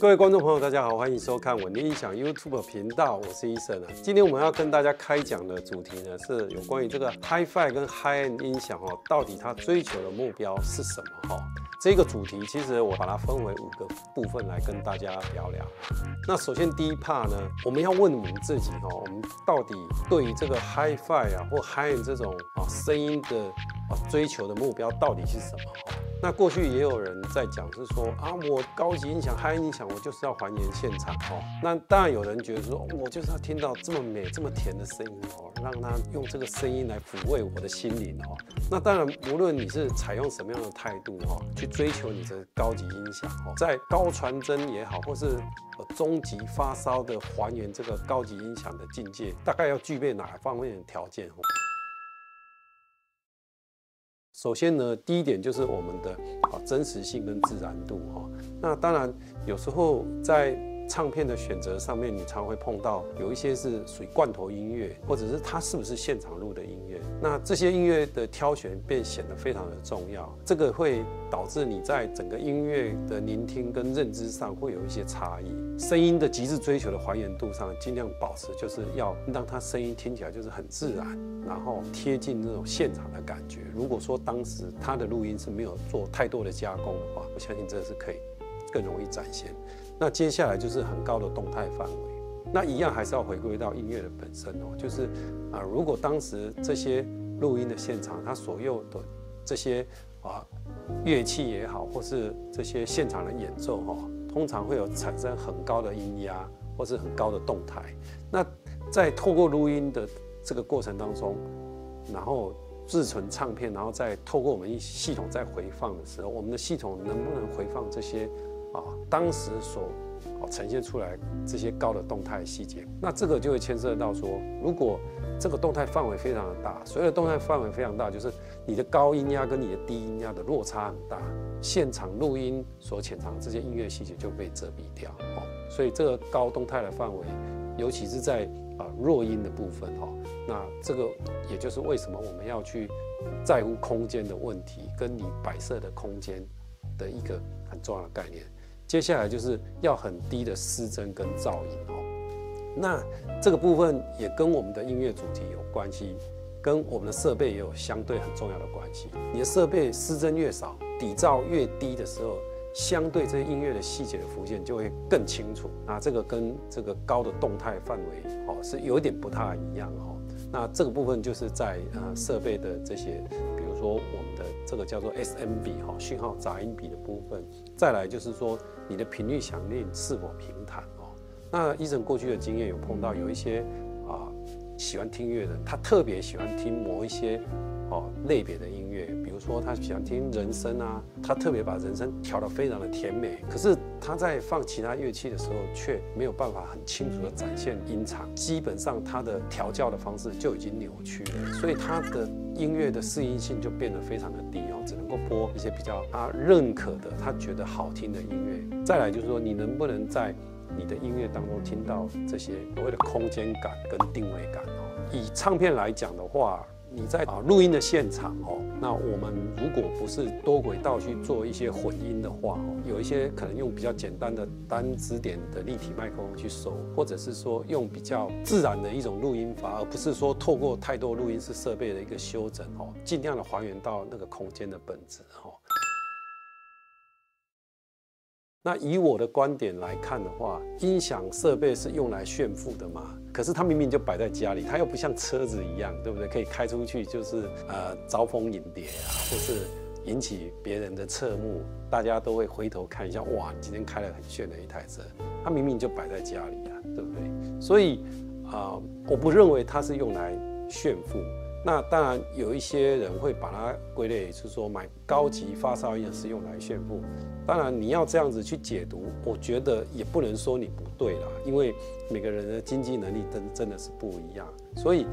各位观众朋友，大家好，欢迎收看我的音响 YouTube 频道，我是Eason。今天我们要跟大家开讲的主题呢，是有关于这个 Hi-Fi 跟 Hi-end 音响哦，到底它追求的目标是什么哈？这个主题其实我把它分为5个部分来跟大家聊聊。那首先第一 part 呢，我们要问我们自己哦，我们到底对于这个 Hi-Fi 啊或 Hi-end 这种声音的追求的目标到底是什么？ 那过去也有人在讲，是说啊，我高级音响、Hi-end 音响，我就是要还原现场哦。那当然有人觉得说，我就是要听到这么美、这么甜的声音哦，让他用这个声音来抚慰我的心灵哦。那当然，无论你是采用什么样的态度哦，去追求你的高级音响哦，在高传真也好，或是终极发烧的还原这个高级音响的境界，大概要具备哪方面的条件哦？ 首先呢，第一点就是我们的真实性跟自然度哈。那当然，有时候在唱片的选择上面，你常会碰到有一些是属于罐头音乐，或者是它是不是现场录的音乐。那这些音乐的挑选便显得非常的重要，这个会导致你在整个音乐的聆听跟认知上会有一些差异。声音的极致追求的还原度上，尽量保持就是要让它声音听起来就是很自然。 然后贴近那种现场的感觉。如果说当时他的录音是没有做太多的加工的话，我相信这是可以更容易展现。那接下来就是很高的动态范围。那一样还是要回归到音乐的本身哦，就是如果当时这些录音的现场，它所有的这些乐器也好，或是这些现场的演奏哦，通常会有产生很高的音压或是很高的动态。那在透过录音的 这个过程当中，然后制成唱片，然后再透过我们系统再回放的时候，我们的系统能不能回放这些当时所呈现出来这些高的动态细节？那这个就会牵涉到说，如果这个动态范围非常的大，所谓的动态范围非常大，就是你的高音压跟你的低音压的落差很大，现场录音所潜藏这些音乐细节就被遮蔽掉哦。所以这个高动态的范围，尤其是在 弱音的部分哈，那这个也就是为什么我们要去在乎空间的问题，跟你摆设的空间的一个很重要的概念。接下来就是要很低的失真跟噪音哦。那这个部分也跟我们的音乐主题有关系，跟我们的设备也有相对很重要的关系。你的设备失真越少，底噪越低的时候， 相对这些音乐的细节的浮现就会更清楚，那这个跟这个高的动态范围是有点不太一样哦。那这个部分就是在设备的这些，比如说我们的这个叫做 SMB 哈讯号杂音比的部分，再来就是说你的频率响应是否平坦哦。那Eason过去的经验有碰到有一些喜欢听音乐的，他特别喜欢听某一些类别的音乐。 比如说，他喜欢听人声啊，他特别把人声调得非常的甜美。可是他在放其他乐器的时候，却没有办法很清楚的展现音场。基本上他的调教的方式就已经扭曲了，所以他的音乐的适应性就变得非常的低哦，只能够播一些比较他认可的、他觉得好听的音乐。再来就是说，你能不能在你的音乐当中听到这些所谓的空间感跟定位感哦？以唱片来讲的话， 你在录音的现场哦，那我们如果不是多轨道去做一些混音的话哦，有一些可能用比较简单的单支点的立体麦克风去收，或者是说用比较自然的一种录音法，而不是说透过太多录音室设备的一个修整哦，尽量的还原到那个空间的本质哦。那以我的观点来看的话，音响设备是用来炫富的嘛？ 可是它明明就摆在家里，它又不像车子一样，对不对？可以开出去，就是招蜂引蝶啊，或是引起别人的侧目，大家都会回头看一下，哇，你今天开了很炫的一台车，它明明就摆在家里啊，对不对？所以我不认为它是用来炫富。那当然有一些人会把它归类，就是说买高级发烧音是用来炫富。当然你要这样子去解读，我觉得也不能说你不对啦，因为 每个人的经济能力真的是不一样，所以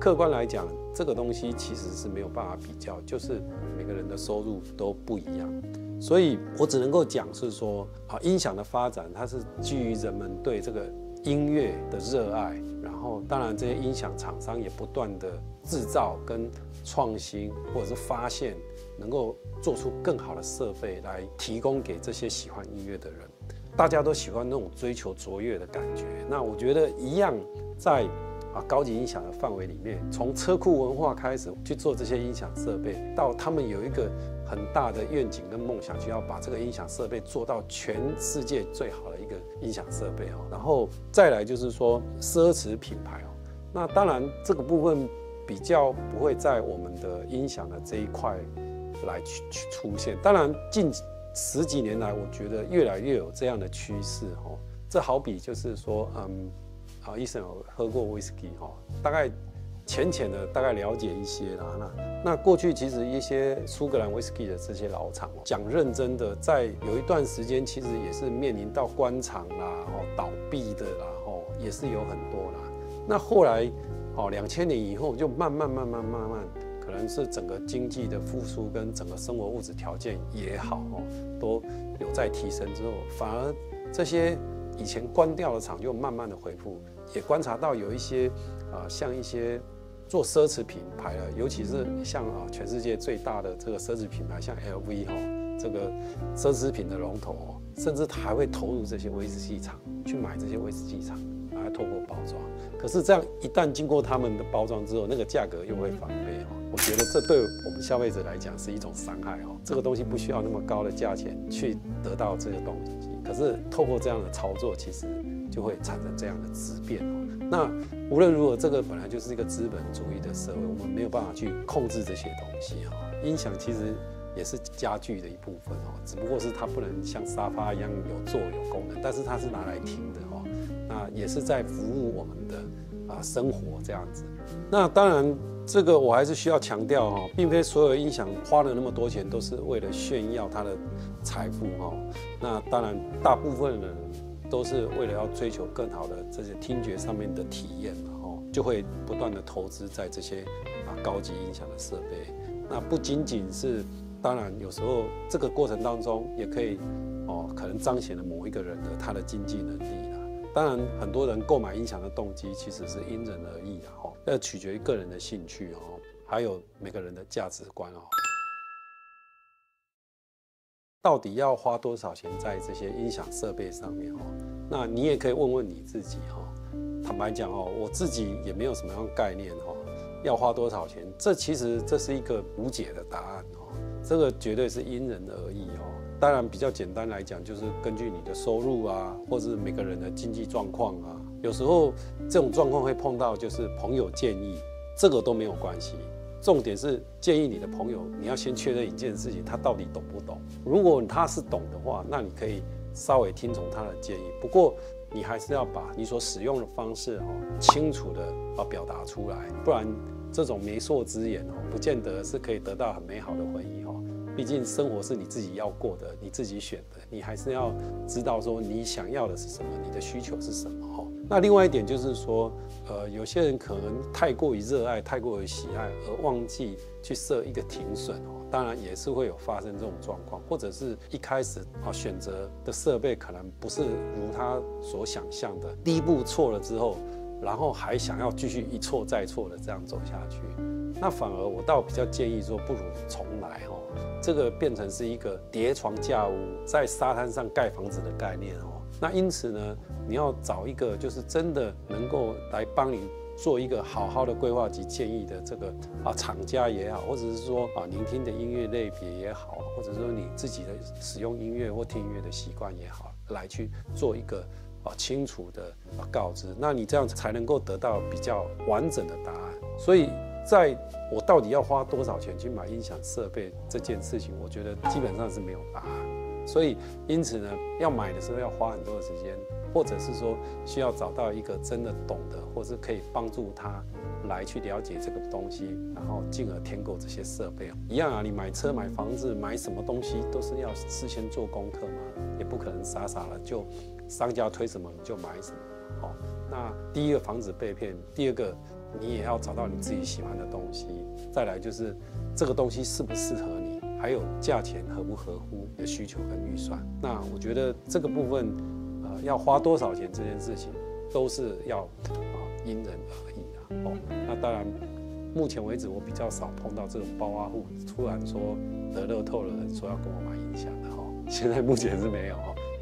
客观来讲，这个东西其实是没有办法比较，就是每个人的收入都不一样，所以我只能够讲是说音响的发展它是基于人们对这个音乐的热爱，然后当然这些音响厂商也不断的制造跟创新，或者是发现能够做出更好的设备来提供给这些喜欢音乐的人。大家都喜欢那种追求卓越的感觉。那我觉得一样在高级音响的范围里面，从车库文化开始去做这些音响设备，到他们有一个很大的愿景跟梦想，就要把这个音响设备做到全世界最好的一个音响设备哦。然后再来就是说奢侈品牌哦，那当然这个部分比较不会在我们的音响的这一块来去出现。当然近十几年来，我觉得越来越有这样的趋势哦。这好比就是说，医生有喝过威士忌哈，大概浅的了解一些啦。那过去其实一些苏格兰威士忌的这些老厂哦，讲认真的，在有一段时间其实也是面临到关厂啦、倒闭的啦、也是有很多啦。那后来2000年以后就慢慢，可能是整个经济的复苏跟整个生活物质条件也好都有在提升之后，反而这些以前关掉的厂就慢慢的恢复，也观察到有一些像一些做奢侈品牌的，尤其是像全世界最大的这个奢侈品牌，像 LV 这个奢侈品的龙头甚至还会投入这些威士忌厂去买这些威士忌厂，然后透过包装。可是这样一旦经过他们的包装之后，那个价格又会翻倍我觉得这对我们消费者来讲是一种伤害这个东西不需要那么高的价钱去得到这个东西。可是透过这样的操作，其实就会产生这样的质变那无论如何，这个本来就是一个资本主义的社会，我们没有办法去控制这些东西音响其实也是家具的一部分只不过是它不能像沙发一样有座有功能，但是它是拿来听的那也是在服务我们的生活这样子。那当然，这个我还是需要强调并非所有音响花了那么多钱都是为了炫耀他的财富那当然，大部分人都是为了要追求更好的这些听觉上面的体验就会不断的投资在这些高级音响的设备。那不仅仅是，当然有时候这个过程当中也可以可能彰显了某一个人的他的经济能力。当然，很多人购买音响的动机其实是因人而异要取决于个人的兴趣还有每个人的价值观到底要花多少钱在这些音响设备上面那你也可以问问你自己坦白讲我自己也没有什么样概念要花多少钱，其实这是一个无解的答案这个绝对是因人而异当然，比较简单来讲，就是根据你的收入啊，或是每个人的经济状况啊，有时候这种状况会碰到，就是朋友建议，这个都没有关系。重点是建议你的朋友，你要先确认一件事情，他到底懂不懂。如果他是懂的话，那你可以稍微听从他的建议。不过，你还是要把你所使用的方式清楚的表达出来，不然这种媒妁之言不见得是可以得到很美好的回忆毕竟生活是你自己要过的，你自己选的，你还是要知道说你想要的是什么，你的需求是什么那另外一点就是说，有些人可能太过于热爱、太过于喜爱，而忘记去设一个停损当然也是会有发生这种状况，或者是一开始选择的设备可能不是如他所想象的，第一步错了之后，然后还想要继续一错再错的这样走下去，那反而我倒比较建议说，不如重来这个变成是一个叠床架屋，在沙滩上盖房子的概念那因此呢，你要找一个就是真的能够来帮你做一个好好的规划及建议的这个厂家也好，或者是说聆听的音乐类别也好，或者说你自己的使用音乐或听音乐的习惯也好，来去做一个清楚的告知，那你这样才能够得到比较完整的答案。所以在我到底要花多少钱去买音响设备这件事情，我觉得基本上是没有答案。所以因此呢，要买的时候要花很多的时间，或者是说需要找到一个真的懂的，或是可以帮助他来去了解这个东西，然后进而添购这些设备。一样你买车、买房子、买什么东西都是要事先做功课嘛，也不可能傻傻的就商家推什么你就买什么那第一个防止被骗，第二个你也要找到你自己喜欢的东西，再来就是这个东西适不适合你，还有价钱合不合乎你的需求跟预算。那我觉得这个部分，要花多少钱这件事情，都是要因人而异那当然，目前为止我比较少碰到这种暴发户突然说得乐透的人说要跟我买音响的现在目前是没有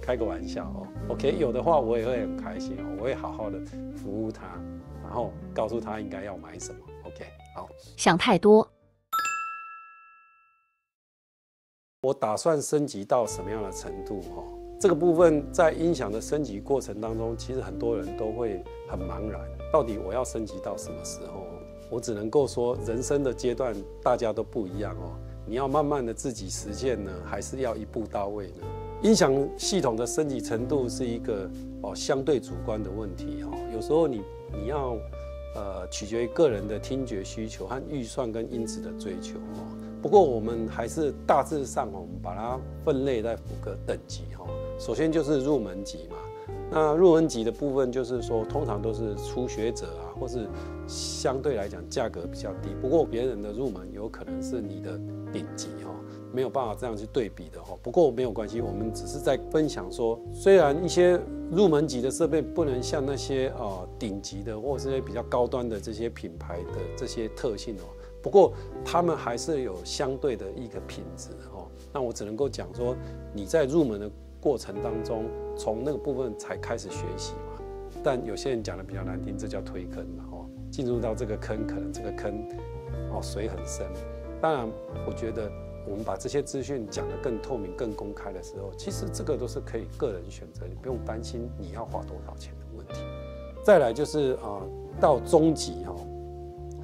开个玩笑哦 ，OK， 有的话我也会很开心哦，我会好好的服务他，然后告诉他应该要买什么 ，OK， 好。想太多。我打算升级到什么样的程度哈？这个部分在音响的升级过程当中，其实很多人都会很茫然，到底我要升级到什么时候？我只能够说，人生的阶段大家都不一样哦。 你要慢慢的自己实践呢，还是要一步到位呢？音响系统的升级程度是一个相对主观的问题哦。有时候你要取决于个人的听觉需求和预算跟音质的追求哦。不过我们还是大致上我们把它分类在五个等级哦。首先就是入门级嘛，那入门级的部分就是说，通常都是初学者啊，或是相对来讲价格比较低。不过别人的入门有可能是你的 顶级哈，没有办法这样去对比的哈。不过没有关系，我们只是在分享说，虽然一些入门级的设备不能像那些顶级的或是比较高端的这些品牌的这些特性哦，不过他们还是有相对的一个品质哦。那我只能够讲说，你在入门的过程当中，从那个部分才开始学习嘛。但有些人讲的比较难听，这叫推坑嘛哦。进入到这个坑，可能这个坑水很深。 当然，我觉得我们把这些资讯讲得更透明、更公开的时候，其实这个都是可以个人选择，你不用担心你要花多少钱的问题。再来就是到中级哈，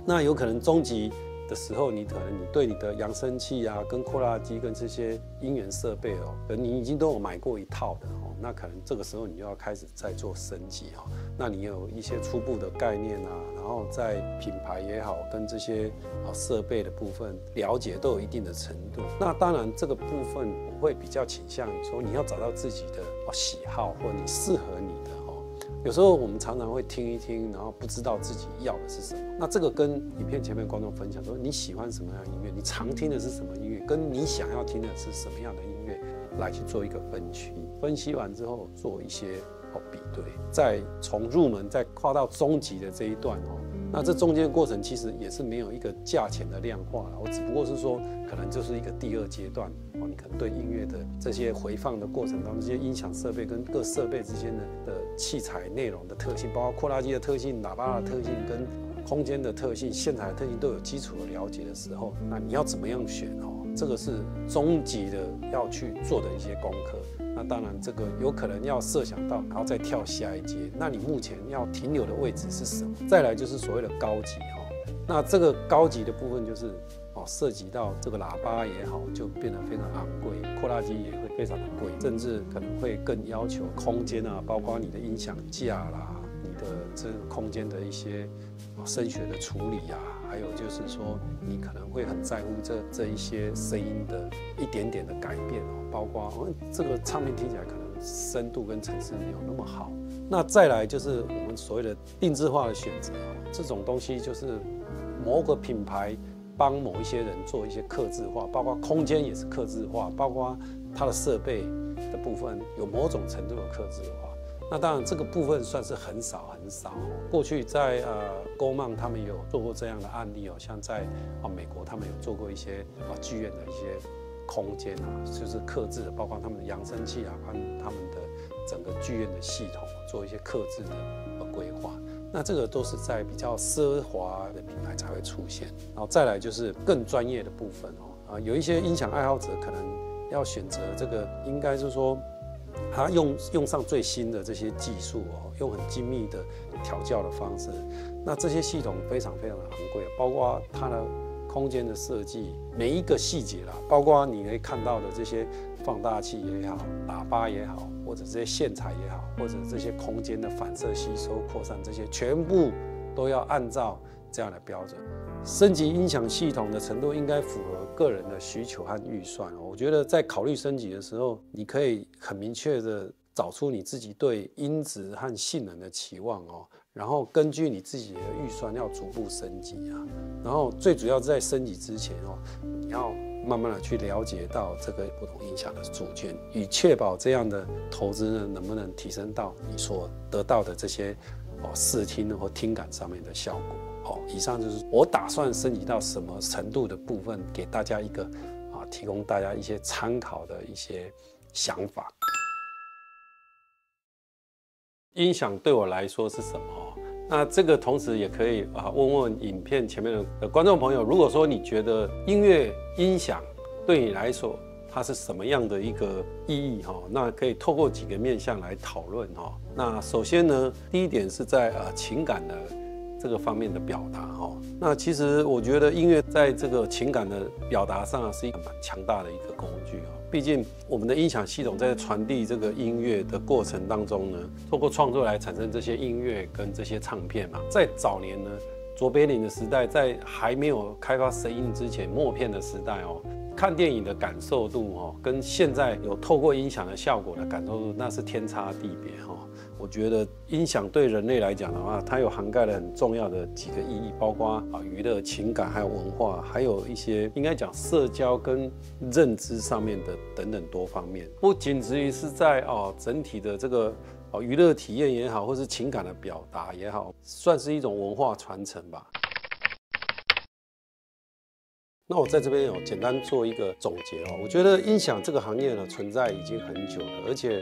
那有可能中级的时候，你对你的扬声器啊、跟扩拉机、跟这些音源设备哦，你已经都有买过一套的哦，那可能这个时候你就要开始在做升级哦，那你有一些初步的概念啊。 然后在品牌也好，跟这些设备的部分了解都有一定的程度。那当然，这个部分我会比较倾向于说，你要找到自己的喜好，或你适合你的哦。有时候我们常常会听一听，然后不知道自己要的是什么。那这个跟影片前面观众分享说，你喜欢什么样的音乐，你常听的是什么音乐，跟你想要听的是什么样的音乐，来去做一个分区。分析完之后，做一些 比对，再从入门再跨到中级的这一段哦，那这中间的过程其实也是没有一个价钱的量化了，我只不过是说，可能就是一个第二阶段哦，你可能对音乐的这些回放的过程当中，这些音响设备跟各设备之间的器材内容的特性，包括扩拉机的特性、喇叭的特性跟空间的特性、线材的特性都有基础的了解的时候，那你要怎么样选哦？ 这个是中级的要去做的一些功课，那当然这个有可能要设想到，然后再跳下一阶。那你目前要停留的位置是什么？再来就是所谓的高级哦，那这个高级的部分就是涉及到这个喇叭也好，就变得非常昂贵，扩拉机也会非常的贵，甚至可能会更要求空间啊，包括你的音响架啦，你的这个空间的一些声学的处理啊。 还有就是说，你可能会很在乎这一些声音的一点点的改变哦，包括这个唱片听起来可能深度跟层次没有那么好。那再来就是我们所谓的定制化的选择哦，这种东西就是某个品牌帮某一些人做一些客制化，包括空间也是客制化，包括它的设备的部分有某种程度的客制化。 那当然，这个部分算是很少很少。过去在Goldman 他们有做过这样的案例哦，像在美国他们有做过一些剧院的一些空间啊，就是客制的，包括他们的扬声器啊，按他们的整个剧院的系统做一些客制的规划。那这个都是在比较奢华的品牌才会出现。然后再来就是更专业的部分哦，有一些音响爱好者可能要选择这个，应该是说 他用上最新的这些技术哦，用很精密的调教的方式，那这些系统非常非常的昂贵，包括它的空间的设计，每一个细节啦，包括你可以看到的这些放大器也好，喇叭也好，或者这些线材也好，或者这些空间的反射、吸收、扩散这些，全部都要按照这样的标准。升级音响系统的程度应该符合 个人的需求和预算哦，我觉得在考虑升级的时候，你可以很明确的找出你自己对音质和性能的期望哦，然后根据你自己的预算要逐步升级啊，然后最主要在升级之前哦，你要慢慢的去了解到这个不同音响的组件，以确保这样的投资呢能不能提升到你所得到的这些视听或听感上面的效果。 以上就是我打算升级到什么程度的部分，给大家一个提供大家一些参考的一些想法。音响对我来说是什么？那这个同时也可以啊问问影片前面的观众朋友，如果说你觉得音乐音响对你来说它是什么样的一个意义哈，那可以透过几个面向来讨论哈。那首先呢，第一点是在情感的这个方面的表达哈。那其实我觉得音乐在这个情感的表达上是一个蛮强大的一个工具哈。毕竟我们的音响系统在传递这个音乐的过程当中呢，透过创作来产生这些音乐跟这些唱片嘛。在早年呢，卓别林的时代，在还没有开发声音之前，默片的时代哦。看电影的感受度哦，跟现在有透过音响的效果的感受度，那是天差地别哦。我觉得音响对人类来讲的话，它有涵盖了很重要的几个意义，包括娱乐、情感，还有文化，还有一些应该讲社交跟认知上面的等等多方面。不仅止于是在整体的这个娱乐体验也好，或是情感的表达也好，算是一种文化传承吧。那我在这边简单做一个总结哦，我觉得音响这个行业呢存在已经很久了，而且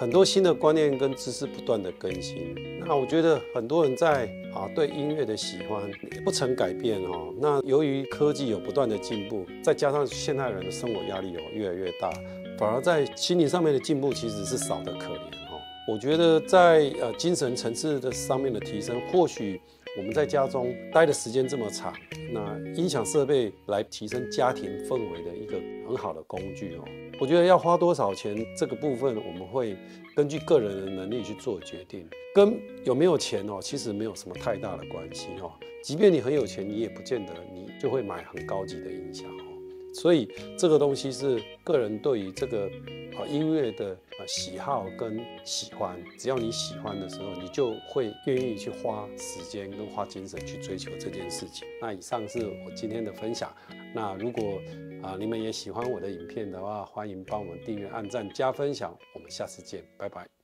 很多新的观念跟知识不断的更新。那我觉得很多人在对音乐的喜欢不曾改变哦。那由于科技有不断的进步，再加上现代人的生活压力越来越大，反而在心理上面的进步其实是少得可怜哦。我觉得在精神层次的上面的提升，或许我们在家中待的时间这么长，那音响设备来提升家庭氛围的一个很好的工具哦。我觉得要花多少钱这个部分，我们会根据个人的能力去做决定，跟有没有钱哦，其实没有什么太大的关系哦。即便你很有钱，你也不见得你就会买很高级的音响哦。所以这个东西是个人对于这个音乐的喜好跟喜欢，只要你喜欢的时候，你就会愿意去花时间跟花精神去追求这件事情。那以上是我今天的分享。那如果你们也喜欢我的影片的话，欢迎帮我们订阅、按赞、加分享。我们下次见，拜拜。